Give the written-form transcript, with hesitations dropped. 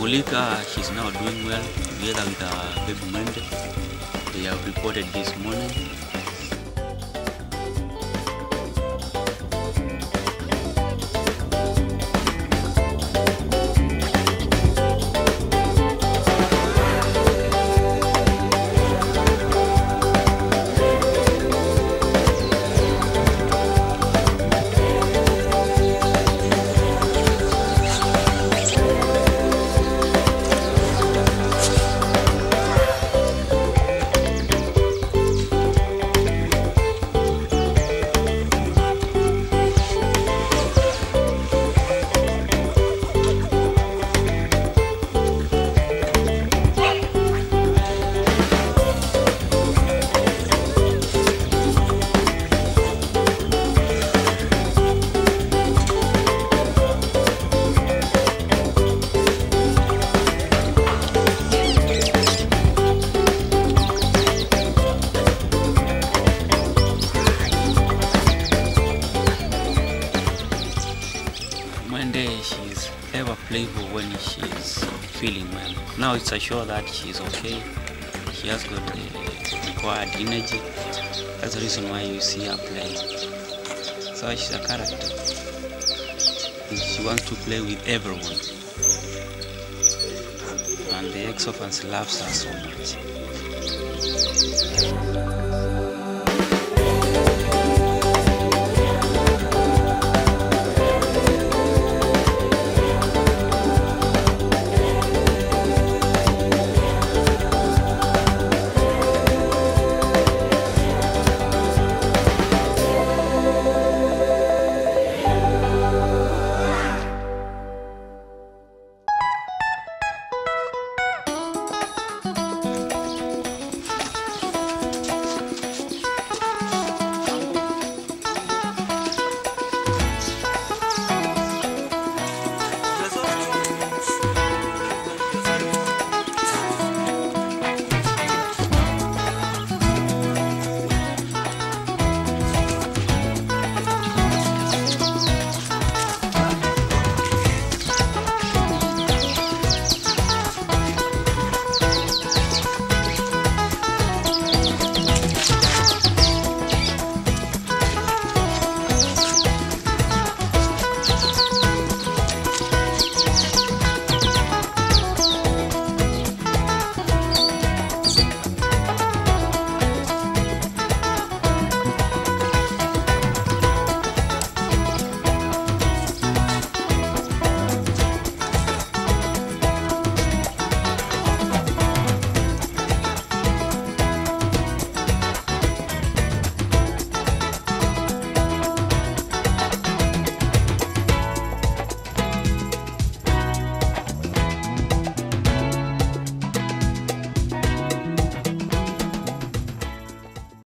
Mulika, she's now doing well together with her baby Mwende. They have reported this morning. She's ever playful when she's feeling well. Now it's assured that she's okay. She has got the required energy. That's the reason why you see her playing. So she's a character. She wants to play with everyone. And the ex-orphans loves her so much.